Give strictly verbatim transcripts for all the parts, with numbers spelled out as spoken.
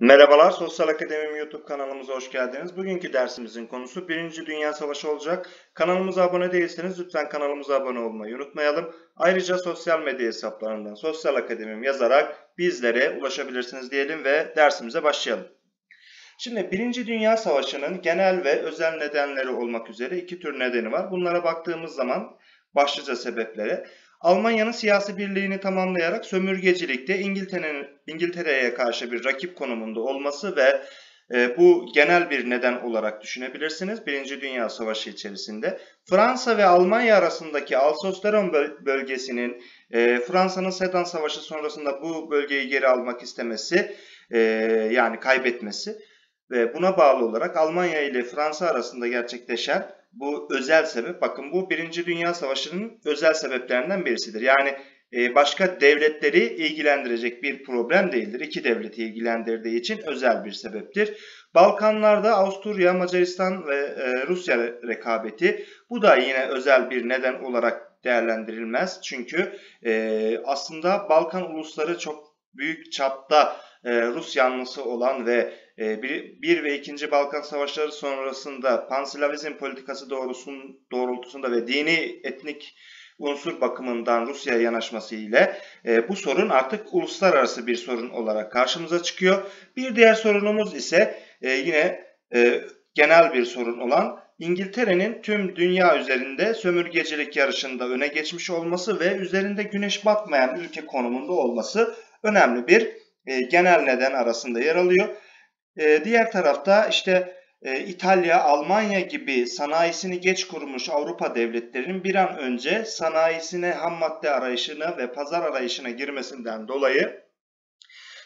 Merhabalar, Sosyal Akademim YouTube kanalımıza hoş geldiniz. Bugünkü dersimizin konusu Birinci Dünya Savaşı olacak. Kanalımıza abone değilseniz lütfen kanalımıza abone olmayı unutmayalım. Ayrıca sosyal medya hesaplarından Sosyal Akademim yazarak bizlere ulaşabilirsiniz diyelim ve dersimize başlayalım. Şimdi Birinci Dünya Savaşı'nın genel ve özel nedenleri olmak üzere iki tür nedeni var. Bunlara baktığımız zaman başlıca sebeplere Almanya'nın siyasi birliğini tamamlayarak sömürgecilikte İngiltere'nin İngiltere'ye karşı bir rakip konumunda olması ve e, bu genel bir neden olarak düşünebilirsiniz. Birinci Dünya Savaşı içerisinde Fransa ve Almanya arasındaki Alsace-Lorraine bölgesinin e, Fransa'nın Sedan Savaşı sonrasında bu bölgeyi geri almak istemesi e, yani kaybetmesi ve buna bağlı olarak Almanya ile Fransa arasında gerçekleşen bu özel sebep, bakın bu Birinci Dünya Savaşı'nın özel sebeplerinden birisidir. Yani başka devletleri ilgilendirecek bir problem değildir. İki devleti ilgilendirdiği için özel bir sebeptir. Balkanlarda Avusturya-Macaristan ve Rusya rekabeti, bu da yine özel bir neden olarak değerlendirilmez. Çünkü aslında Balkan ulusları çok büyük çapta Rus yanlısı olan ve bir ve ikinci Balkan Savaşları sonrasında panslavizm politikası doğrultusunda ve dini etnik unsur bakımından Rusya'ya yanaşması ile bu sorun artık uluslararası bir sorun olarak karşımıza çıkıyor. Bir diğer sorunumuz ise yine genel bir sorun olan İngiltere'nin tüm dünya üzerinde sömürgecilik yarışında öne geçmiş olması ve üzerinde güneş batmayan ülke konumunda olması önemli bir genel neden arasında yer alıyor. Diğer tarafta işte İtalya, Almanya gibi sanayisini geç kurmuş Avrupa devletlerinin bir an önce sanayisine ham madde arayışına ve pazar arayışına girmesinden dolayı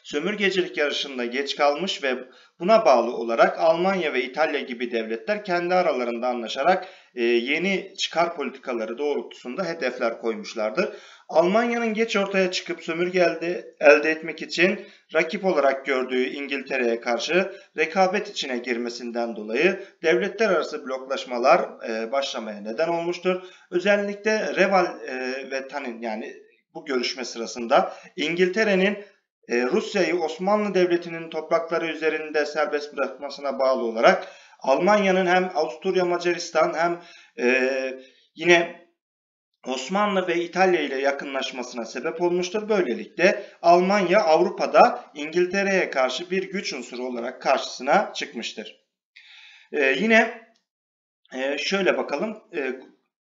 sömürgecilik yarışında geç kalmış ve buna bağlı olarak Almanya ve İtalya gibi devletler kendi aralarında anlaşarak yeni çıkar politikaları doğrultusunda hedefler koymuşlardır. Almanya'nın geç ortaya çıkıp sömürge elde, elde etmek için rakip olarak gördüğü İngiltere'ye karşı rekabet içine girmesinden dolayı devletler arası bloklaşmalar e, başlamaya neden olmuştur. Özellikle Reval e, ve Tanin yani bu görüşme sırasında İngiltere'nin e, Rusya'yı Osmanlı Devleti'nin toprakları üzerinde serbest bırakmasına bağlı olarak Almanya'nın hem Avusturya-Macaristan hem e, yine Osmanlı ve İtalya ile yakınlaşmasına sebep olmuştur. Böylelikle Almanya Avrupa'da İngiltere'ye karşı bir güç unsuru olarak karşısına çıkmıştır. Ee, yine e, şöyle bakalım. E,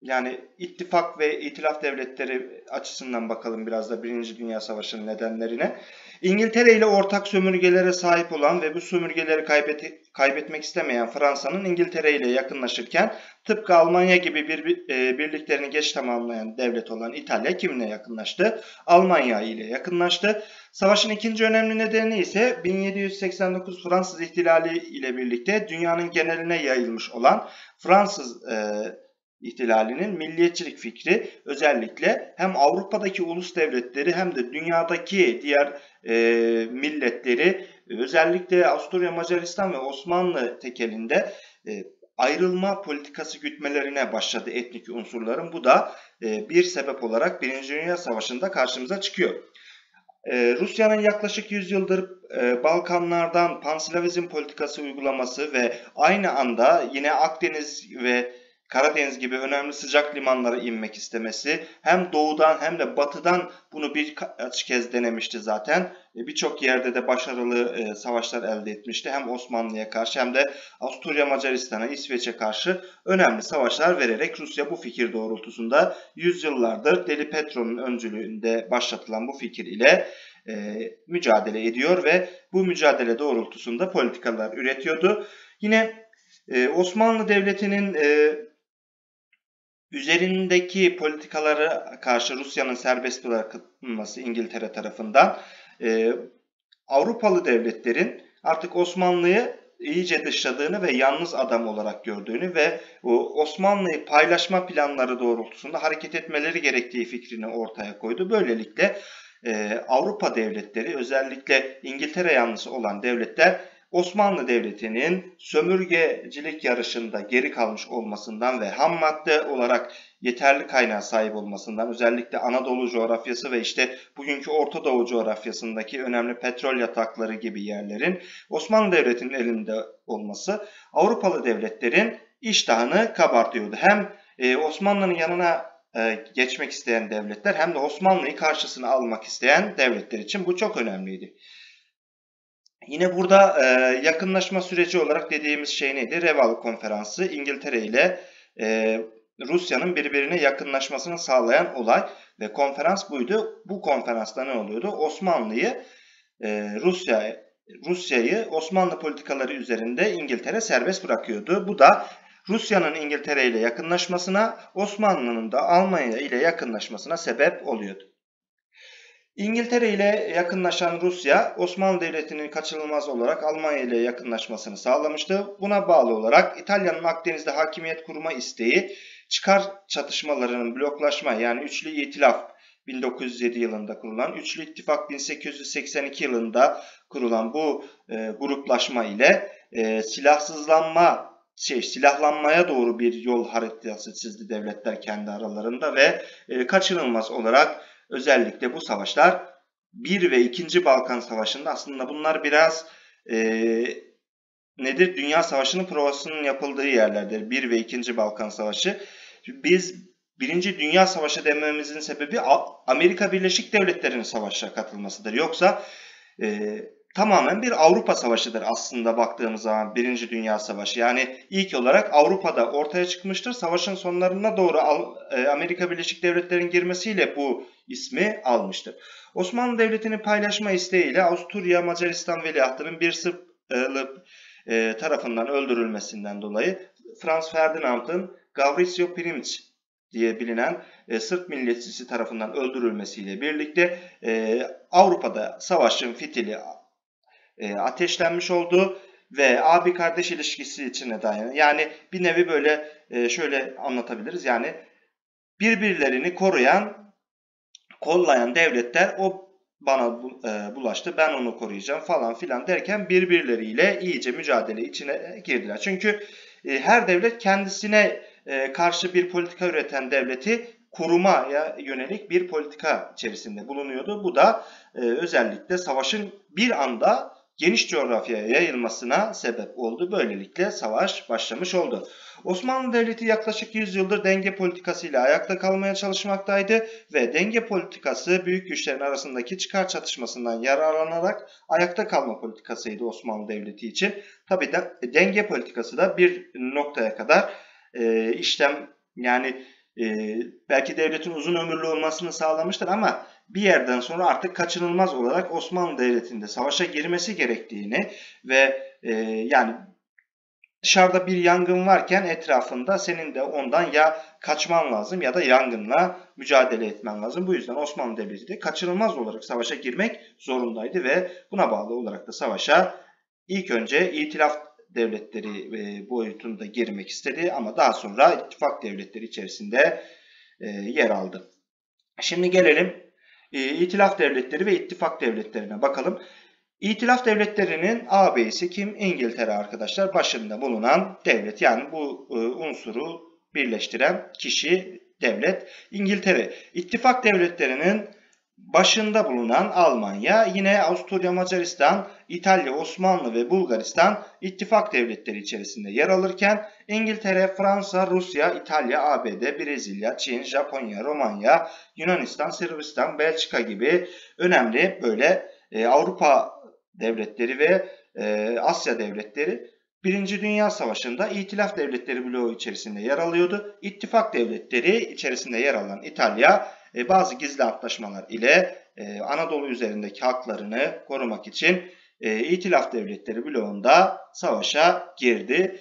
yani ittifak ve itilaf devletleri açısından bakalım biraz da Birinci Dünya Savaşı'nın nedenlerine. İngiltere ile ortak sömürgelere sahip olan ve bu sömürgeleri kaybet, kaybetmek istemeyen Fransa'nın İngiltere ile yakınlaşırken tıpkı Almanya gibi bir, e, birliklerini geç tamamlayan devlet olan İtalya kimine yakınlaştı? Almanya ile yakınlaştı. Savaşın ikinci önemli nedeni ise bin yedi yüz seksen dokuz Fransız İhtilali ile birlikte dünyanın geneline yayılmış olan Fransız e, İhtilalinin milliyetçilik fikri özellikle hem Avrupa'daki ulus devletleri hem de dünyadaki diğer e, milletleri özellikle Avusturya, Macaristan ve Osmanlı tekelinde e, ayrılma politikası gütmelerine başladı etnik unsurların. Bu da e, bir sebep olarak Birinci Dünya Savaşı'nda karşımıza çıkıyor. E, Rusya'nın yaklaşık yüz yıldır e, Balkanlardan panslavizm politikası uygulaması ve aynı anda yine Akdeniz ve Karadeniz gibi önemli sıcak limanlara inmek istemesi hem doğudan hem de batıdan bunu birkaç kez denemişti zaten. Birçok yerde de başarılı savaşlar elde etmişti. Hem Osmanlı'ya karşı hem de Avusturya, Macaristan'a, İsveç'e karşı önemli savaşlar vererek Rusya bu fikir doğrultusunda yüzyıllardır Deli Petro'nun öncülüğünde başlatılan bu fikir ile mücadele ediyor ve bu mücadele doğrultusunda politikalar üretiyordu. Yine Osmanlı Devleti'nin üzerindeki politikalara karşı Rusya'nın serbest bırakılması İngiltere tarafından e, Avrupalı devletlerin artık Osmanlı'yı iyice dışladığını ve yalnız adam olarak gördüğünü ve Osmanlı'yı paylaşma planları doğrultusunda hareket etmeleri gerektiği fikrini ortaya koydu. Böylelikle e, Avrupa devletleri özellikle İngiltere yanlısı olan devletler Osmanlı Devleti'nin sömürgecilik yarışında geri kalmış olmasından ve ham madde olarak yeterli kaynağa sahip olmasından, özellikle Anadolu coğrafyası ve işte bugünkü Orta Doğu coğrafyasındaki önemli petrol yatakları gibi yerlerin Osmanlı Devleti'nin elinde olması Avrupalı devletlerin iştahını kabartıyordu. Hem Osmanlı'nın yanına geçmek isteyen devletler hem de Osmanlı'yı karşısına almak isteyen devletler için bu çok önemliydi. Yine burada yakınlaşma süreci olarak dediğimiz şey neydi? Reval konferansı, İngiltere ile Rusya'nın birbirine yakınlaşmasını sağlayan olay ve konferans buydu. Bu konferansta ne oluyordu? Osmanlı'yı, Rusya, Rusya'yı Osmanlı politikaları üzerinde İngiltere serbest bırakıyordu. Bu da Rusya'nın İngiltere ile yakınlaşmasına, Osmanlı'nın da Almanya ile yakınlaşmasına sebep oluyordu. İngiltere ile yakınlaşan Rusya, Osmanlı Devleti'nin kaçınılmaz olarak Almanya ile yakınlaşmasını sağlamıştı. Buna bağlı olarak İtalya'nın Akdeniz'de hakimiyet kurma isteği, çıkar çatışmalarının bloklaşma yani Üçlü İtilaf bin dokuz yüz yedi yılında kurulan, Üçlü İttifak bin sekiz yüz seksen iki yılında kurulan bu e, gruplaşma ile e, silahsızlanma, Şey, silahlanmaya doğru bir yol haritası çizdi devletler kendi aralarında ve e, kaçınılmaz olarak özellikle bu savaşlar bir ve ikinci Balkan Savaşı'nda, aslında bunlar biraz e, nedir? Dünya Savaşı'nın provasının yapıldığı yerlerdir. bir ve ikinci Balkan Savaşı. Biz Birinci Dünya Savaşı dememizin sebebi Amerika Birleşik Devletleri'nin savaşa katılmasıdır. Yoksa e, tamamen bir Avrupa Savaşı'dır aslında baktığımız zaman Birinci Dünya Savaşı. Yani ilk olarak Avrupa'da ortaya çıkmıştır. Savaşın sonlarına doğru Amerika Birleşik Devletleri'nin girmesiyle bu ismi almıştır. Osmanlı Devleti'nin paylaşma isteğiyle Avusturya-Macaristan Veliahtı'nın bir Sırp tarafından öldürülmesinden dolayı Franz Ferdinand'ın Gavrilo Princip diye bilinen e, Sırp milliyetçisi tarafından öldürülmesiyle birlikte e, Avrupa'da savaşın fitili ateşlenmiş oldu ve abi kardeş ilişkisi içine dayanıyor. Yani bir nevi böyle şöyle anlatabiliriz. Yani birbirlerini koruyan, kollayan devletler, o bana bulaştı, ben onu koruyacağım falan filan derken birbirleriyle iyice mücadele içine girdiler. Çünkü her devlet kendisine karşı bir politika üreten devleti korumaya yönelik bir politika içerisinde bulunuyordu. Bu da özellikle savaşın bir anda geniş coğrafyaya yayılmasına sebep oldu. Böylelikle savaş başlamış oldu. Osmanlı Devleti yaklaşık yüz yıldır denge politikasıyla ayakta kalmaya çalışmaktaydı ve denge politikası büyük güçlerin arasındaki çıkar çatışmasından yararlanarak ayakta kalma politikasıydı Osmanlı Devleti için. Tabii de denge politikası da bir noktaya kadar e, işlem, yani e, belki devletin uzun ömürlü olmasını sağlamıştır ama bir yerden sonra artık kaçınılmaz olarak Osmanlı Devleti'nde savaşa girmesi gerektiğini ve e, yani dışarıda bir yangın varken etrafında senin de ondan ya kaçman lazım ya da yangınla mücadele etmen lazım. Bu yüzden Osmanlı Devleti de kaçınılmaz olarak savaşa girmek zorundaydı ve buna bağlı olarak da savaşa ilk önce İtilaf Devletleri boyutunda girmek istedi ama daha sonra ittifak devletleri içerisinde e, yer aldı. Şimdi gelelim İtilaf devletleri ve ittifak devletlerine bakalım. İtilaf devletlerinin ağabeyisi kim? İngiltere arkadaşlar. Başında bulunan devlet, yani bu unsuru birleştiren kişi, devlet İngiltere. İttifak devletlerinin başında bulunan Almanya, yine Avusturya, Macaristan, İtalya, Osmanlı ve Bulgaristan ittifak devletleri içerisinde yer alırken İngiltere, Fransa, Rusya, İtalya, A B D, Brezilya, Çin, Japonya, Romanya, Yunanistan, Sırbistan, Belçika gibi önemli böyle e, Avrupa devletleri ve e, Asya devletleri Birinci Dünya Savaşı'nda İtilaf Devletleri bloğu içerisinde yer alıyordu. İttifak devletleri içerisinde yer alan İtalya, bazı gizli antlaşmalar ile Anadolu üzerindeki haklarını korumak için İtilaf Devletleri bloğunda savaşa girdi.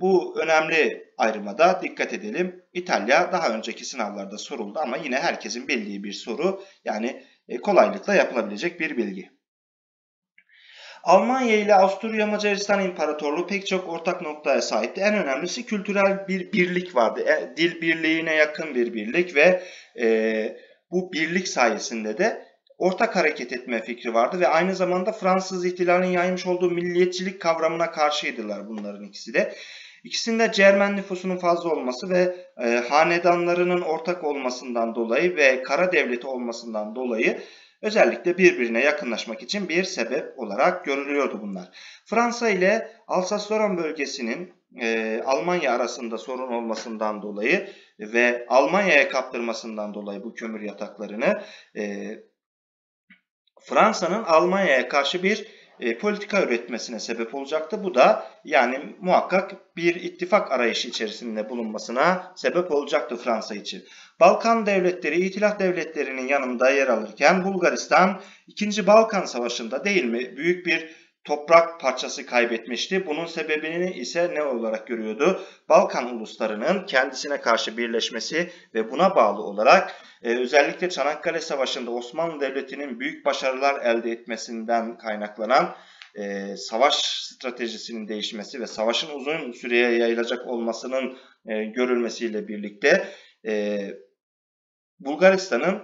Bu önemli ayrımada dikkat edelim. İtalya daha önceki sınavlarda soruldu ama yine herkesin bildiği bir soru, yani kolaylıkla yapılabilecek bir bilgi. Almanya ile Avusturya-Macaristan İmparatorluğu pek çok ortak noktaya sahipti. En önemlisi kültürel bir birlik vardı. Dil birliğine yakın bir birlik ve e, bu birlik sayesinde de ortak hareket etme fikri vardı ve aynı zamanda Fransız İhtilali'nin yaymış olduğu milliyetçilik kavramına karşıydılar bunların ikisi de. İkisinde Cermen nüfusunun fazla olması ve e, hanedanlarının ortak olmasından dolayı ve kara devleti olmasından dolayı özellikle birbirine yakınlaşmak için bir sebep olarak görülüyordu bunlar. Fransa ile Alsas-Lorraine bölgesinin e, Almanya arasında sorun olmasından dolayı ve Almanya'ya kaptırmasından dolayı bu kömür yataklarını e, Fransa'nın Almanya'ya karşı bir E, politika üretmesine sebep olacaktı. Bu da yani muhakkak bir ittifak arayışı içerisinde bulunmasına sebep olacaktı Fransa için. Balkan devletleri İtilaf devletlerinin yanında yer alırken Bulgaristan ikinci. Balkan Savaşı'nda değil mi büyük bir toprak parçası kaybetmişti. Bunun sebebini ise ne olarak görüyordu? Balkan uluslarının kendisine karşı birleşmesi ve buna bağlı olarak e, özellikle Çanakkale Savaşı'nda Osmanlı Devleti'nin büyük başarılar elde etmesinden kaynaklanan e, savaş stratejisinin değişmesi ve savaşın uzun süreye yayılacak olmasının e, görülmesiyle birlikte e, Bulgaristan'ın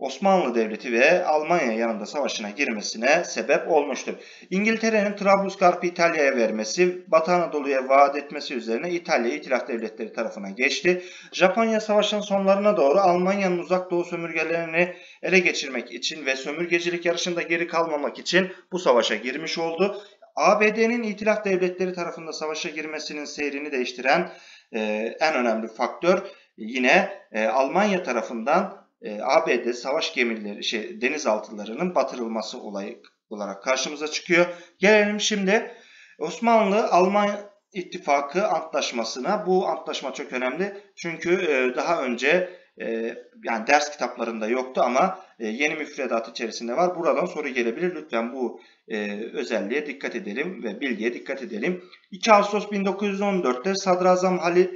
Osmanlı Devleti ve Almanya yanında savaşına girmesine sebep olmuştur. İngiltere'nin Trablusgarp'ı İtalya'ya vermesi, Batı Anadolu'ya vaat etmesi üzerine İtalya İtilaf Devletleri tarafına geçti. Japonya Savaşı'nın sonlarına doğru Almanya'nın uzak doğu sömürgelerini ele geçirmek için ve sömürgecilik yarışında geri kalmamak için bu savaşa girmiş oldu. A B D'nin İtilaf Devletleri tarafında savaşa girmesinin seyrini değiştiren e, en önemli faktör yine e, Almanya tarafından A B D savaş gemileri, şey, denizaltılarının batırılması olayı olarak karşımıza çıkıyor. Gelelim şimdi Osmanlı-Almanya İttifakı Antlaşması'na. Bu antlaşma çok önemli çünkü daha önce yani ders kitaplarında yoktu ama yeni müfredat içerisinde var. Buradan soru gelebilir. Lütfen bu özelliğe dikkat edelim ve bilgiye dikkat edelim. iki Ağustos bin dokuz yüz on dört'te Sadrazam Halil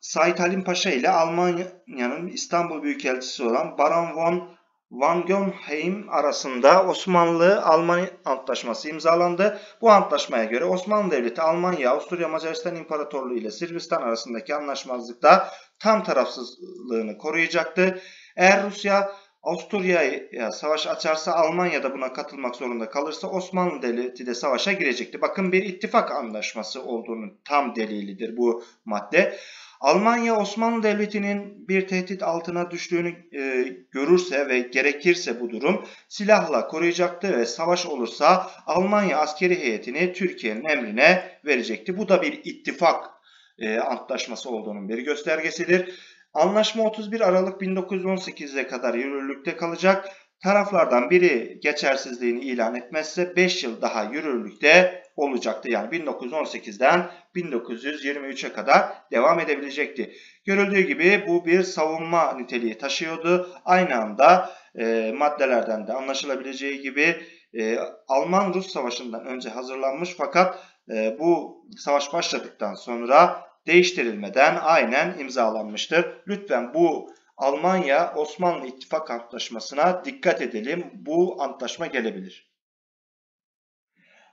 Said Halim Paşa ile Almanya'nın İstanbul Büyükelçisi olan Baron von Wangenheim arasında Osmanlı-Almanya Antlaşması imzalandı. Bu antlaşmaya göre Osmanlı Devleti, Almanya, Avusturya-Macaristan İmparatorluğu ile Sırbistan arasındaki anlaşmazlıkta tam tarafsızlığını koruyacaktı. Eğer Rusya Avusturya'ya savaş açarsa Almanya da buna katılmak zorunda kalırsa Osmanlı Devleti de savaşa girecekti. Bakın bir ittifak anlaşması olduğunun tam delilidir bu madde. Almanya Osmanlı Devleti'nin bir tehdit altına düştüğünü e, görürse ve gerekirse bu durum silahla koruyacaktı ve savaş olursa Almanya askeri heyetini Türkiye'nin emrine verecekti. Bu da bir ittifak e, antlaşması olduğunun bir göstergesidir. Anlaşma otuz bir Aralık bin dokuz yüz on sekiz'e kadar yürürlükte kalacak. Taraflardan biri geçersizliğini ilan etmezse beş yıl daha yürürlükte olacaktı. Yani bin dokuz yüz on sekiz'den bin dokuz yüz yirmi üç'e kadar devam edebilecekti. Görüldüğü gibi bu bir savunma niteliği taşıyordu. Aynı anda e, maddelerden de anlaşılabileceği gibi e, Alman-Rus Savaşı'ndan önce hazırlanmış fakat e, bu savaş başladıktan sonra değiştirilmeden aynen imzalanmıştır. Lütfen bu Almanya-Osmanlı İttifak Antlaşması'na dikkat edelim. Bu antlaşma gelebilir.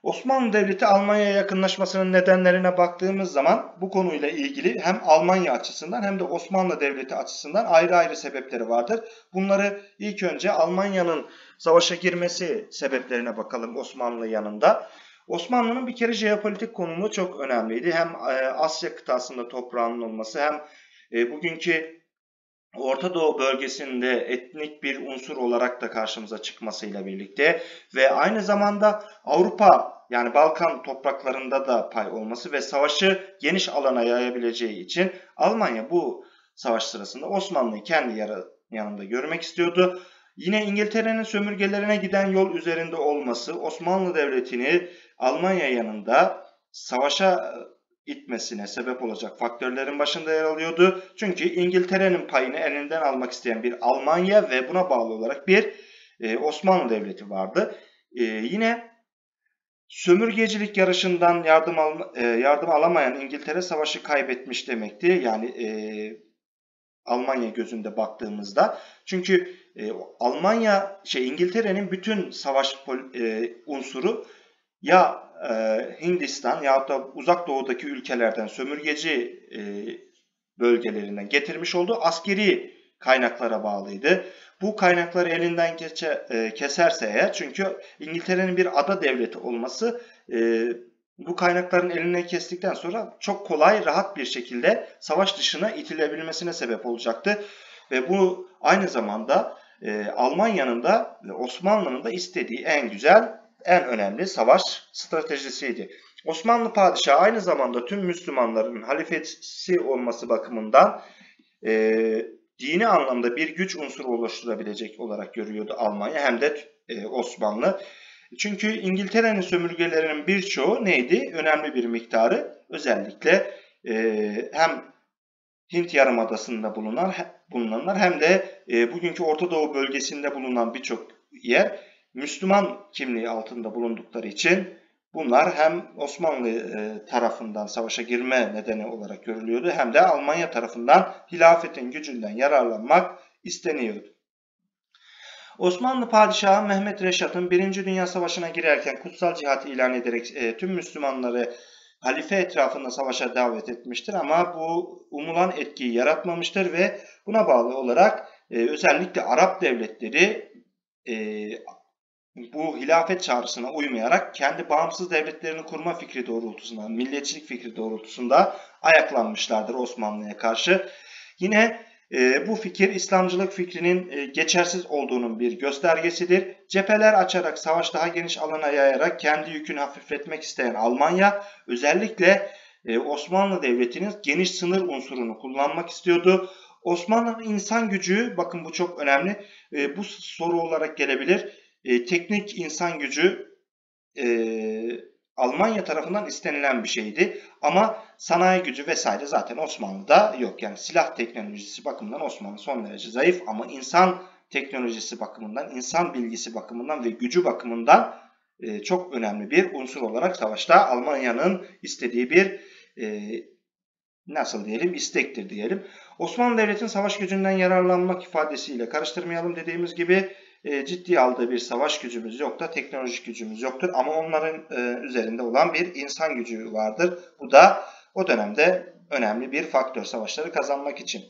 Osmanlı Devleti Almanya'ya yakınlaşmasının nedenlerine baktığımız zaman bu konuyla ilgili hem Almanya açısından hem de Osmanlı Devleti açısından ayrı ayrı sebepleri vardır. Bunları ilk önce Almanya'nın savaşa girmesi sebeplerine bakalım Osmanlı yanında. Osmanlı'nın bir kere jeopolitik konumu çok önemliydi. Hem Asya kıtasında toprağının olması hem bugünkü Orta Doğu bölgesinde etnik bir unsur olarak da karşımıza çıkmasıyla birlikte ve aynı zamanda Avrupa yani Balkan topraklarında da pay olması ve savaşı geniş alana yayabileceği için Almanya bu savaş sırasında Osmanlı'yı kendi yanında görmek istiyordu. Yine İngiltere'nin sömürgelerine giden yol üzerinde olması Osmanlı Devleti'ni Almanya yanında savaşa itmesine sebep olacak faktörlerin başında yer alıyordu. Çünkü İngiltere'nin payını elinden almak isteyen bir Almanya ve buna bağlı olarak bir Osmanlı Devleti vardı. Yine sömürgecilik yarışından yardım, alma, yardım alamayan İngiltere savaşı kaybetmiş demekti. Yani Almanya gözünde baktığımızda. Çünkü Almanya, şey İngiltere'nin bütün savaş unsuru ya Hindistan ya da uzak doğudaki ülkelerden sömürgeci bölgelerinden getirmiş olduğu askeri kaynaklara bağlıydı. Bu kaynakları elinden geçe, e, keserse eğer, çünkü İngiltere'nin bir ada devleti olması e, bu kaynakların eline kestikten sonra çok kolay, rahat bir şekilde savaş dışına itilebilmesine sebep olacaktı. Ve bu aynı zamanda e, Almanya'nın da Osmanlı'nın da istediği en güzel, en önemli savaş stratejisiydi. Osmanlı padişahı aynı zamanda tüm Müslümanların halifesi olması bakımından e, dini anlamda bir güç unsuru oluşturabilecek olarak görüyordu Almanya, hem de e, Osmanlı. Çünkü İngiltere'nin sömürgelerinin birçoğu neydi? Önemli bir miktarı özellikle e, hem Hint Yarımadası'nda bulunan bulunanlar hem de e, bugünkü Orta Doğu bölgesinde bulunan birçok yer Müslüman kimliği altında bulundukları için bunlar hem Osmanlı e, tarafından savaşa girme nedeni olarak görülüyordu hem de Almanya tarafından hilafetin gücünden yararlanmak isteniyordu. Osmanlı Padişahı Mehmet Reşat'ın Birinci Dünya Savaşı'na girerken kutsal cihat ilan ederek e, tüm Müslümanları halife etrafında savaşa davet etmiştir ama bu umulan etkiyi yaratmamıştır ve buna bağlı olarak e, özellikle Arap devletleri e, bu hilafet çağrısına uymayarak kendi bağımsız devletlerini kurma fikri doğrultusunda, milliyetçilik fikri doğrultusunda ayaklanmışlardır Osmanlı'ya karşı. Yine e, bu fikir İslamcılık fikrinin e, geçersiz olduğunun bir göstergesidir. Cepheler açarak, savaş daha geniş alana yayarak kendi yükünü hafifletmek isteyen Almanya özellikle e, Osmanlı Devleti'nin geniş sınır unsurunu kullanmak istiyordu. Osmanlı'nın insan gücü, bakın bu çok önemli, e, bu soru olarak gelebilir. E, teknik insan gücü e, Almanya tarafından istenilen bir şeydi. Ama sanayi gücü vesaire zaten Osmanlı'da yok. Yani silah teknolojisi bakımından Osmanlı son derece zayıf ama insan teknolojisi bakımından, insan bilgisi bakımından ve gücü bakımından e, çok önemli bir unsur olarak savaşta Almanya'nın istediği bir e, nasıl diyelim, istektir diyelim. Osmanlı Devleti'nin savaş gücünden yararlanmak ifadesiyle karıştırmayalım, dediğimiz gibi ciddi aldığı bir savaş gücümüz yok da teknolojik gücümüz yoktur. Ama onların üzerinde olan bir insan gücü vardır. Bu da o dönemde önemli bir faktör savaşları kazanmak için.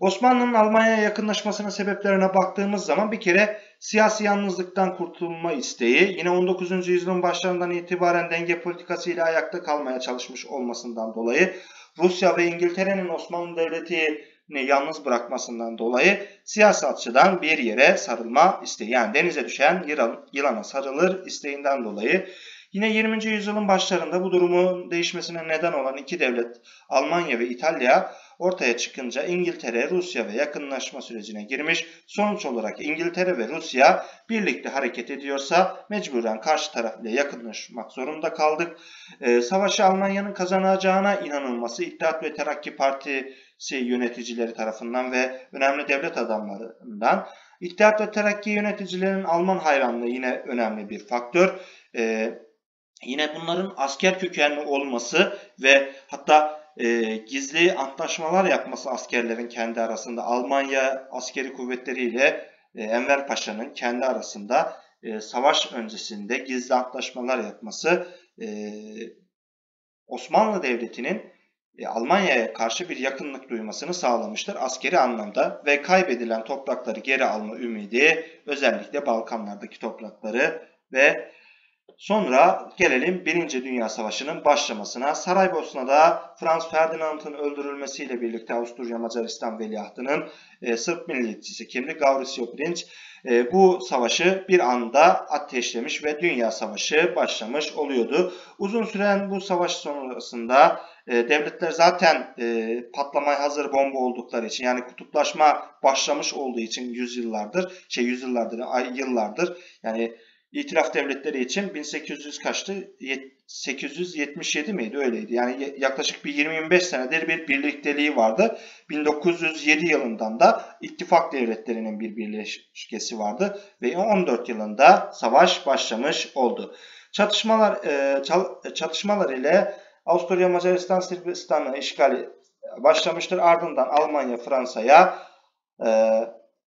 Osmanlı'nın Almanya'ya yakınlaşmasının sebeplerine baktığımız zaman bir kere siyasi yalnızlıktan kurtulma isteği, yine on dokuzuncu yüzyılın başlarından itibaren denge politikası ile ayakta kalmaya çalışmış olmasından dolayı, Rusya ve İngiltere'nin Osmanlı Devleti'yi yalnız bırakmasından dolayı siyasi açıdan bir yere sarılma isteği, yani denize düşen yılana sarılır isteğinden dolayı. Yine yirminci yüzyılın başlarında bu durumun değişmesine neden olan iki devlet Almanya ve İtalya ortaya çıkınca İngiltere, Rusya ve yakınlaşma sürecine girmiş. Sonuç olarak İngiltere ve Rusya birlikte hareket ediyorsa mecburen karşı tarafla yakınlaşmak zorunda kaldık. E, savaşı Almanya'nın kazanacağına inanılması İttihat ve Terakki Partisi yöneticileri tarafından ve önemli devlet adamlarından. İttihat ve Terakki yöneticilerinin Alman hayranlığı yine önemli bir faktör. E, yine bunların asker kökenli olması ve hatta E, gizli antlaşmalar yapması askerlerin kendi arasında, Almanya askeri kuvvetleriyle e, Enver Paşa'nın kendi arasında e, savaş öncesinde gizli antlaşmalar yapması e, Osmanlı Devleti'nin e, Almanya'ya karşı bir yakınlık duymasını sağlamıştır askeri anlamda ve kaybedilen toprakları geri alma ümidi, özellikle Balkanlardaki toprakları. Ve sonra gelelim Birinci Dünya Savaşı'nın başlamasına. Saraybosna'da Franz Ferdinand'ın öldürülmesiyle birlikte Avusturya-Macaristan Veliahtının e, Sırp milliyetçisi kimdi? Gavrilo Princip e, bu savaşı bir anda ateşlemiş ve Dünya Savaşı başlamış oluyordu. Uzun süren bu savaş sonrasında e, devletler zaten e, patlamaya hazır bomba oldukları için, yani kutuplaşma başlamış olduğu için yüzyıllardır, şey yüzyıllardır, ay, yıllardır yani İtilaf devletleri için bin sekiz yüz kaçtı? sekiz yüz yetmiş yedi miydi? Öyleydi. Yani yaklaşık bir yirmi yirmi beş senedir bir birlikteliği vardı. bin dokuz yüz yedi yılından da ittifak devletlerinin bir birleşkesi vardı. Ve on dört yılında savaş başlamış oldu. Çatışmalar, çatışmalar ile Avusturya-Macaristan Sırbistan'ı işgali başlamıştır. Ardından Almanya Fransa'ya,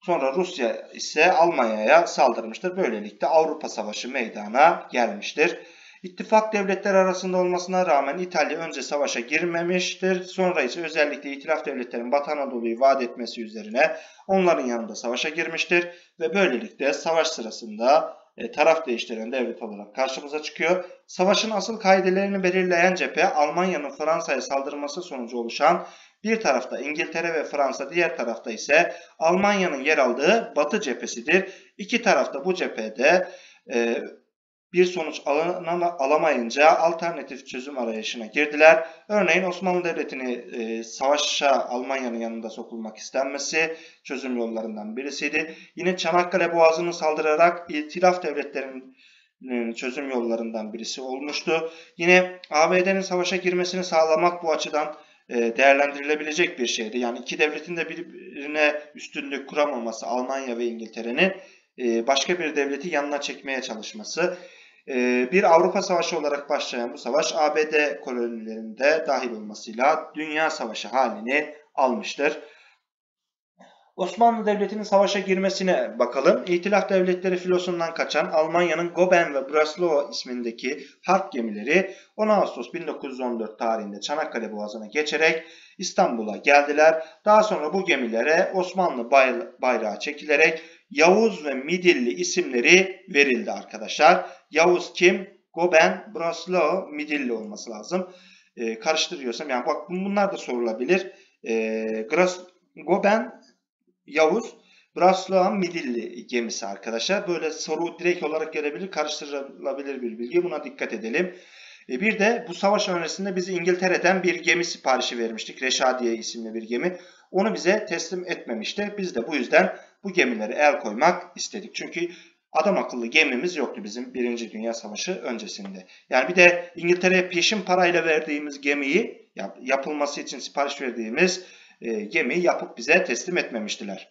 sonra Rusya ise Almanya'ya saldırmıştır. Böylelikle Avrupa Savaşı meydana gelmiştir. İttifak devletleri arasında olmasına rağmen İtalya önce savaşa girmemiştir. Sonra ise özellikle İtilaf devletlerin Batı Anadolu'yu vaat etmesi üzerine onların yanında savaşa girmiştir. Ve böylelikle savaş sırasında taraf değiştiren devlet olarak karşımıza çıkıyor. Savaşın asıl kaidelerini belirleyen cephe Almanya'nın Fransa'ya saldırması sonucu oluşan bir tarafta İngiltere ve Fransa, diğer tarafta ise Almanya'nın yer aldığı Batı cephesidir. İki tarafta bu cephede e, bir sonuç alamayınca alternatif çözüm arayışına girdiler. Örneğin Osmanlı Devleti'ni e, savaşa Almanya'nın yanında sokulmak istenmesi çözüm yollarından birisiydi. Yine Çanakkale Boğazı'nı saldırarak İtilaf Devletleri'nin çözüm yollarından birisi olmuştu. Yine A B D'nin savaşa girmesini sağlamak bu açıdan değerlendirilebilecek bir şeydi. Yani iki devletin de birbirine üstünlük kuramaması, Almanya ve İngiltere'nin başka bir devleti yanına çekmeye çalışması. Bir Avrupa Savaşı olarak başlayan bu savaş A B D kolonilerinde dahil olmasıyla Dünya Savaşı halini almıştır. Osmanlı Devleti'nin savaşa girmesine bakalım. İtilaf Devletleri filosundan kaçan Almanya'nın Goeben ve Breslau ismindeki harp gemileri on Ağustos bin dokuz yüz on dört tarihinde Çanakkale Boğazı'na geçerek İstanbul'a geldiler. Daha sonra bu gemilere Osmanlı bayrağı çekilerek Yavuz ve Midilli isimleri verildi arkadaşlar. Yavuz kim? Goeben, Breslau, Midilli olması lazım. Ee, karıştırıyorsam yani bak bunlar da sorulabilir. Ee, Goeben Yavuz, Breslau, Midilli gemisi arkadaşlar. Böyle soru direkt olarak gelebilir, karıştırılabilir bir bilgi. Buna dikkat edelim. Bir de bu savaş öncesinde biz İngiltere'den bir gemi siparişi vermiştik. Reşadiye isimli bir gemi. Onu bize teslim etmemişti. Biz de bu yüzden bu gemilere el koymak istedik. Çünkü adam akıllı gemimiz yoktu bizim Birinci Dünya Savaşı öncesinde. Yani bir de İngiltere'ye peşin parayla verdiğimiz gemiyi, yapılması için sipariş verdiğimiz gemi yapıp bize teslim etmemiştiler.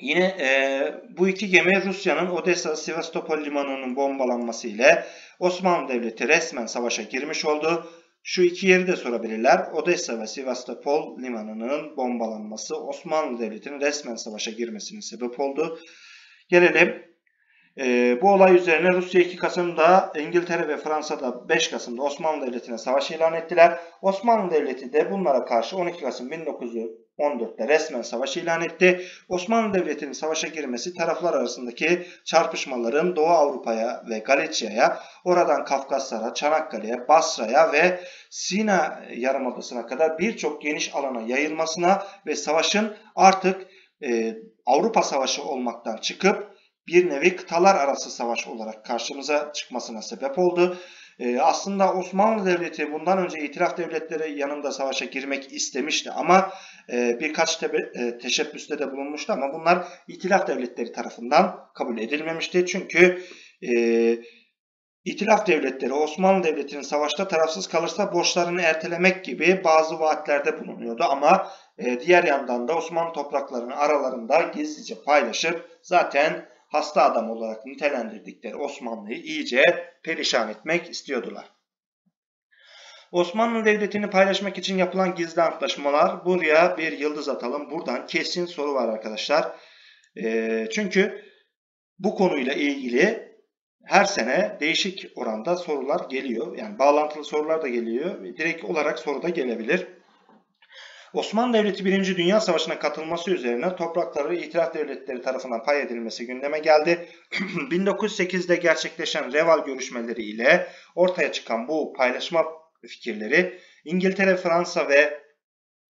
Yine e, bu iki gemi Rusya'nın Odessa Sivastopol limanının bombalanması ile Osmanlı Devleti resmen savaşa girmiş oldu. Şu iki yeri de sorabilirler. Odessa ve Sivastopol limanının bombalanması Osmanlı Devleti'nin resmen savaşa girmesinin sebep oldu. Gelelim. E, bu olay üzerine Rusya iki Kasım'da, İngiltere ve Fransa'da beş Kasım'da Osmanlı Devleti'ne savaş ilan ettiler. Osmanlı Devleti de bunlara karşı on iki Kasım bin dokuz yüz on dört'te resmen savaş ilan etti. Osmanlı Devleti'nin savaşa girmesi taraflar arasındaki çarpışmaların Doğu Avrupa'ya ve Galicia'ya, oradan Kafkaslara, Çanakkale'ye, Basra'ya ve Sina Yarımadası'na kadar birçok geniş alana yayılmasına ve savaşın artık e, Avrupa Savaşı olmaktan çıkıp bir nevi kıtalar arası savaş olarak karşımıza çıkmasına sebep oldu. Ee, aslında Osmanlı Devleti bundan önce İtilaf Devletleri yanında savaşa girmek istemişti ama e, birkaç tebe, e, teşebbüste de bulunmuştu ama bunlar İtilaf Devletleri tarafından kabul edilmemişti. Çünkü e, İtilaf Devletleri Osmanlı Devleti'nin savaşta tarafsız kalırsa borçlarını ertelemek gibi bazı vaatlerde bulunuyordu ama e, diğer yandan da Osmanlı topraklarını aralarında gizlice paylaşıp zaten hasta adam olarak nitelendirdikleri Osmanlı'yı iyice perişan etmek istiyordular. Osmanlı Devleti'ni paylaşmak için yapılan gizli antlaşmalar, buraya bir yıldız atalım. Buradan kesin soru var arkadaşlar. E, çünkü bu konuyla ilgili her sene değişik oranda sorular geliyor. Yani bağlantılı sorular da geliyor. Direkt olarak soru da gelebilir. Osmanlı Devleti Birinci Dünya Savaşı'na katılması üzerine toprakları İtilaf Devletleri tarafından pay edilmesi gündeme geldi. bin dokuz yüz sekiz'de gerçekleşen Reval görüşmeleri ile ortaya çıkan bu paylaşma fikirleri İngiltere, Fransa ve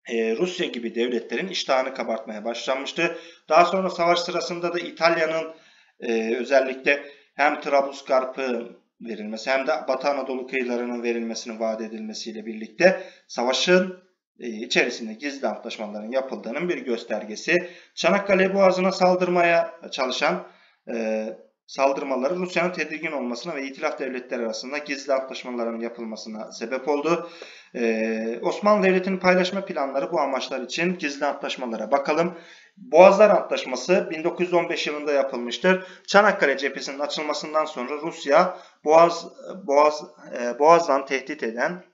e, Rusya gibi devletlerin iştahını kabartmaya başlanmıştı. Daha sonra savaş sırasında da İtalya'nın e, özellikle hem Trablusgarp'ı verilmesi hem de Batı Anadolu kıyılarının verilmesini vaat edilmesiyle birlikte savaşın içerisinde gizli antlaşmaların yapıldığının bir göstergesi. Çanakkale Boğazı'na saldırmaya çalışan e, saldırmaları Rusya'nın tedirgin olmasına ve İtilaf Devletleri arasında gizli antlaşmaların yapılmasına sebep oldu. E, Osmanlı Devleti'nin paylaşma planları bu amaçlar için gizli antlaşmalara bakalım. Boğazlar Antlaşması bin dokuz yüz on beş yılında yapılmıştır. Çanakkale cephesinin açılmasından sonra Rusya Boğaz, Boğaz, e, Boğaz'dan tehdit eden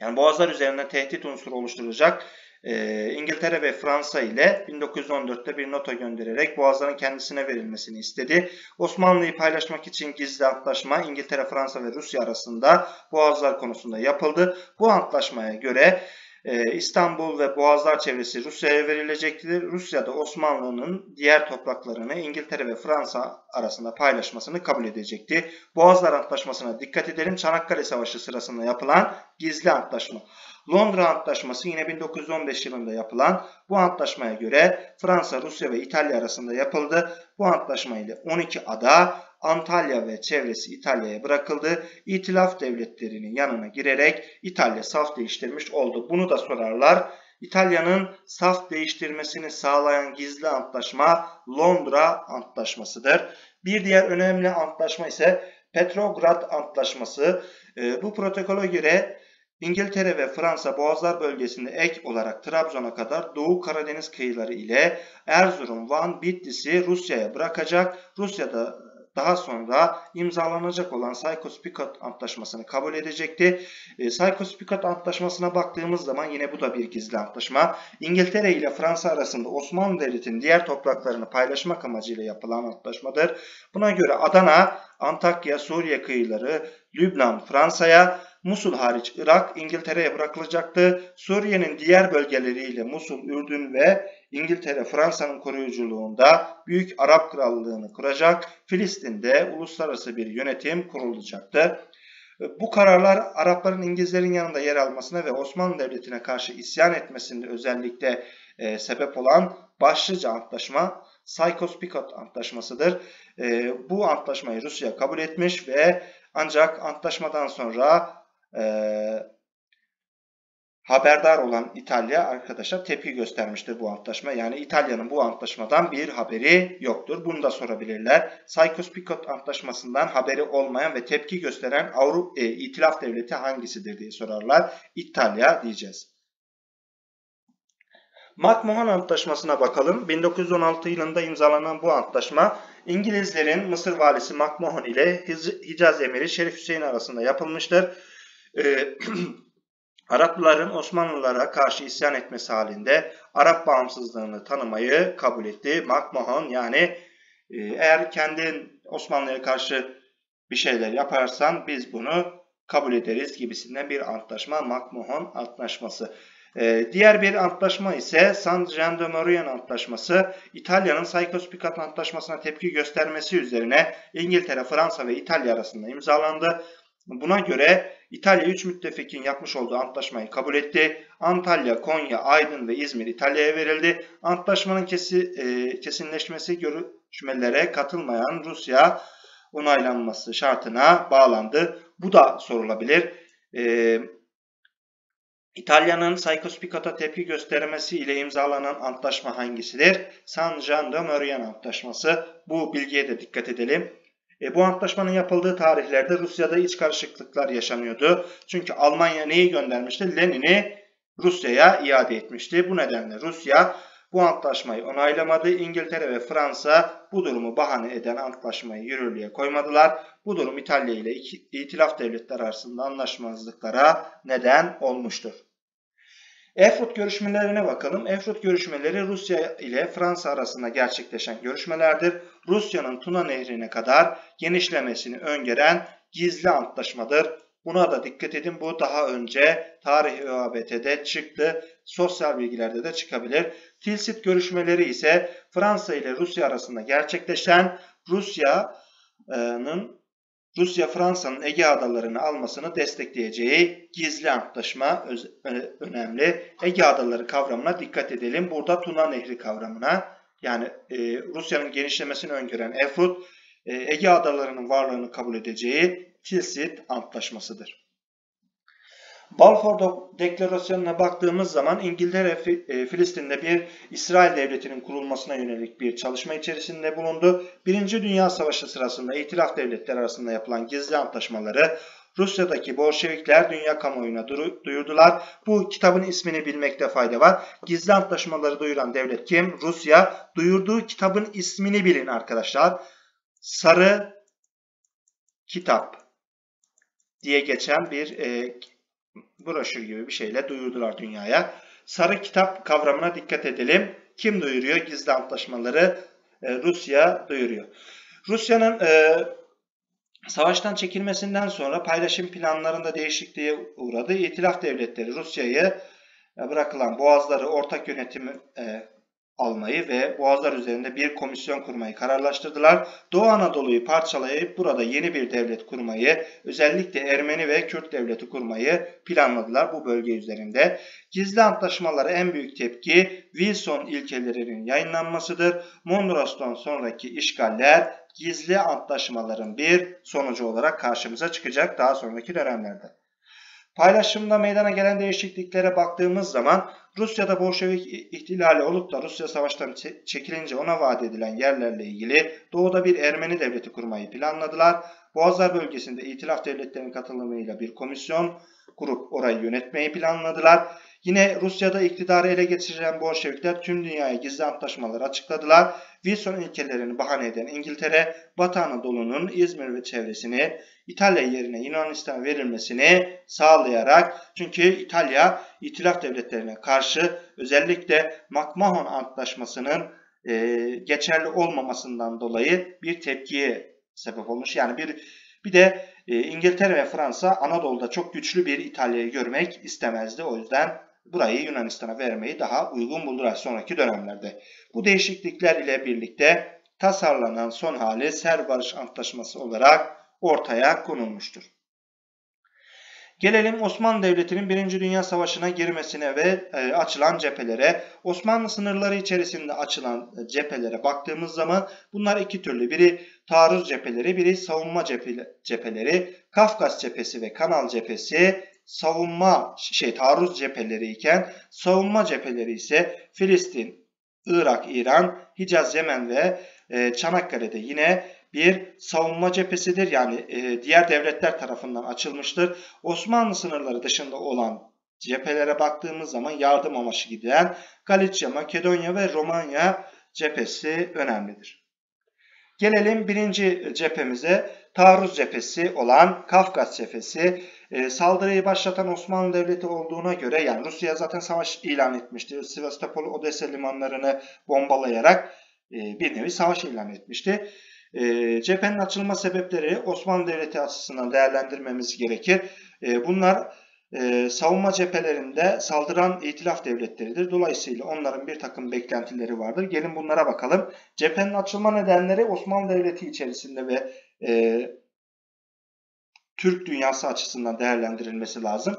Yani boğazlar üzerine tehdit unsuru oluşturacak e, İngiltere ve Fransa ile bin dokuz yüz on dörtte bir nota göndererek boğazların kendisine verilmesini istedi. Osmanlı'yı paylaşmak için gizli antlaşma İngiltere, Fransa ve Rusya arasında boğazlar konusunda yapıldı. Bu antlaşmaya göre İstanbul ve Boğazlar çevresi Rusya'ya verilecektir. Rusya da Osmanlı'nın diğer topraklarını İngiltere ve Fransa arasında paylaşmasını kabul edecekti. Boğazlar Antlaşması'na dikkat edelim. Çanakkale Savaşı sırasında yapılan gizli antlaşma. Londra Antlaşması yine bin dokuz yüz on beş yılında yapılan bu antlaşmaya göre Fransa, Rusya ve İtalya arasında yapıldı. Bu antlaşma ile on iki ada Antalya ve çevresi İtalya'ya bırakıldı. İtilaf devletlerinin yanına girerek İtalya saf değiştirmiş oldu. Bunu da sorarlar. İtalya'nın saf değiştirmesini sağlayan gizli antlaşma Londra Antlaşması'dır. Bir diğer önemli antlaşma ise Petrograd Antlaşması. Bu protokola göre İngiltere ve Fransa Boğazlar bölgesinde ek olarak Trabzon'a kadar Doğu Karadeniz kıyıları ile Erzurum, Van, Bitlis'i Rusya'ya bırakacak. Rusya'da daha sonra imzalanacak olan Sykes-Picot Antlaşması'nı kabul edecekti. Sykes-Picot Antlaşması'na baktığımız zaman yine bu da bir gizli antlaşma. İngiltere ile Fransa arasında Osmanlı Devleti'nin diğer topraklarını paylaşmak amacıyla yapılan antlaşmadır. Buna göre Adana, Antakya, Suriye kıyıları, Lübnan, Fransa'ya, Musul hariç Irak, İngiltere'ye bırakılacaktı. Suriye'nin diğer bölgeleriyle Musul, Ürdün ve İngiltere, Fransa'nın koruyuculuğunda Büyük Arap Krallığı'nı kuracak. Filistin'de uluslararası bir yönetim kurulacaktı. Bu kararlar Arapların İngilizlerin yanında yer almasına ve Osmanlı Devleti'ne karşı isyan etmesinde özellikle e, sebep olan başlıca antlaşma Sykes-Picot Antlaşması'dır. E, bu antlaşmayı Rusya kabul etmiş ve ancak antlaşmadan sonra E, haberdar olan İtalya arkadaşlar tepki göstermiştir bu antlaşma. Yani İtalya'nın bu antlaşmadan bir haberi yoktur. Bunu da sorabilirler. Sykes-Picot Antlaşması'ndan haberi olmayan ve tepki gösteren Avrupa e, İtilaf Devleti hangisidir diye sorarlar. İtalya diyeceğiz. McMahon Antlaşması'na bakalım. bin dokuz yüz on altı yılında imzalanan bu antlaşma İngilizlerin Mısır valisi McMahon ile Hicaz emiri Şerif Hüseyin arasında yapılmıştır. Ee, Arapların Osmanlılara karşı isyan etmesi halinde Arap bağımsızlığını tanımayı kabul etti. McMahon yani eğer kendin Osmanlı'ya karşı bir şeyler yaparsan biz bunu kabul ederiz gibisinden bir antlaşma McMahon Antlaşması. Ee, diğer bir antlaşma ise Saint-Jean-de-Maurienne Antlaşması. İtalya'nın Sykes-Picot Antlaşması'na tepki göstermesi üzerine İngiltere, Fransa ve İtalya arasında imzalandı. Buna göre İtalya üç müttefikin yapmış olduğu antlaşmayı kabul etti. Antalya, Konya, Aydın ve İzmir İtalya'ya verildi. Antlaşmanın kesi, e, kesinleşmesi görüşmelere katılmayan Rusya onaylanması şartına bağlandı. Bu da sorulabilir. E, İtalya'nın Sykes-Picot'a tepki göstermesi ile imzalanan antlaşma hangisidir? Saint-Jean-de-Maurienne Antlaşması. Bu bilgiye de dikkat edelim. E, bu antlaşmanın yapıldığı tarihlerde Rusya'da iç karışıklıklar yaşanıyordu. Çünkü Almanya neyi göndermişti? Lenin'i Rusya'ya iade etmişti. Bu nedenle Rusya bu antlaşmayı onaylamadı. İngiltere ve Fransa bu durumu bahane eden antlaşmayı yürürlüğe koymadılar. Bu durum İtalya ile İtilaf Devletleri arasında anlaşmazlıklara neden olmuştur. Erfurt görüşmelerine bakalım. Erfurt görüşmeleri Rusya ile Fransa arasında gerçekleşen görüşmelerdir. Rusya'nın Tuna Nehri'ne kadar genişlemesini öngören gizli antlaşmadır. Buna da dikkat edin. Bu daha önce tarih ÖABT'de çıktı. Sosyal bilgilerde de çıkabilir. Tilsit görüşmeleri ise Fransa ile Rusya arasında gerçekleşen Rusya'nın Rusya Fransa'nın Ege adalarını almasını destekleyeceği gizli antlaşma önemli. Ege adaları kavramına dikkat edelim. Burada Tuna Nehri kavramına yani e, Rusya'nın genişlemesini öngören Erfurt e, Ege adalarının varlığını kabul edeceği Tilsit Antlaşması'dır. Balfour Deklarasyonu'na baktığımız zaman İngiltere Filistin'de bir İsrail devletinin kurulmasına yönelik bir çalışma içerisinde bulundu. Birinci Dünya Savaşı sırasında İtilaf Devletleri arasında yapılan gizli antlaşmaları Rusya'daki Bolşevikler dünya kamuoyuna duyurdular. Bu kitabın ismini bilmekte fayda var. Gizli antlaşmaları duyuran devlet kim? Rusya. Duyurduğu kitabın ismini bilin arkadaşlar. Sarı Kitap diye geçen bir e, broşür gibi bir şeyle duyurdular dünyaya. Sarı kitap kavramına dikkat edelim. Kim duyuruyor? Gizli antlaşmaları Rusya duyuruyor. Rusya'nın e, savaştan çekilmesinden sonra paylaşım planlarında değişikliğe uğradı. İtilaf devletleri Rusya'yı bırakılan boğazları ortak yönetimi e, almayı ve boğazlar üzerinde bir komisyon kurmayı kararlaştırdılar. Doğu Anadolu'yu parçalayıp burada yeni bir devlet kurmayı, özellikle Ermeni ve Kürt devleti kurmayı planladılar bu bölge üzerinde. Gizli antlaşmalara en büyük tepki Wilson ilkelerinin yayınlanmasıdır. Mondros'tan sonraki işgaller gizli antlaşmaların bir sonucu olarak karşımıza çıkacak daha sonraki dönemlerde. Paylaşımda meydana gelen değişikliklere baktığımız zaman Rusya'da Bolşevik ihtilali olup da Rusya savaştan çekilince ona vaat edilen yerlerle ilgili doğuda bir Ermeni devleti kurmayı planladılar. Boğazlar bölgesinde İtilaf devletlerinin katılımıyla bir komisyon kurup orayı yönetmeyi planladılar. Yine Rusya'da iktidarı ele geçiren Bolşevikler tüm dünyaya gizli antlaşmaları açıkladılar. Wilson ilkelerini bahane eden İngiltere, Batı Anadolu'nun İzmir ve çevresini İtalya yerine Yunanistan verilmesini sağlayarak, çünkü İtalya İtilaf devletlerine karşı özellikle McMahon Antlaşması'nın e, geçerli olmamasından dolayı bir tepkiye sebep olmuş. Yani bir bir de e, İngiltere ve Fransa Anadolu'da çok güçlü bir İtalya'yı görmek istemezdi. O yüzden burayı Yunanistan'a vermeyi daha uygun buldular sonraki dönemlerde. Bu değişiklikler ile birlikte tasarlanan son hali Ser Barış Antlaşması olarak ortaya konulmuştur. Gelelim Osmanlı Devleti'nin Birinci Dünya Savaşı'na girmesine ve e, açılan cephelere. Osmanlı sınırları içerisinde açılan cephelere baktığımız zaman bunlar iki türlü. Biri taarruz cepheleri, biri savunma cepheleri. Kafkas Cephesi ve Kanal Cephesi savunma şey taarruz cepheleri iken, savunma cepheleri ise Filistin, Irak, İran, Hicaz, Yemen ve e, Çanakkale'de yine bir savunma cephesidir. Yani e, diğer devletler tarafından açılmıştır. Osmanlı sınırları dışında olan cephelere baktığımız zaman yardım amaçlı giden Galicia, Makedonya ve Romanya cephesi önemlidir. Gelelim birinci cephemize, taarruz cephesi olan Kafkas cephesi. E, saldırıyı başlatan Osmanlı Devleti olduğuna göre, yani Rusya zaten savaş ilan etmişti. Sivastopol, Odessa limanlarını bombalayarak e, bir nevi savaş ilan etmişti. E, cephenin açılma sebepleri Osmanlı Devleti açısından değerlendirmemiz gerekir. E, bunlar e, savunma cephelerinde saldıran İtilaf devletleridir. Dolayısıyla onların bir takım beklentileri vardır. Gelin bunlara bakalım. Cephenin açılma nedenleri Osmanlı Devleti içerisinde ve e, Türk dünyası açısından değerlendirilmesi lazım.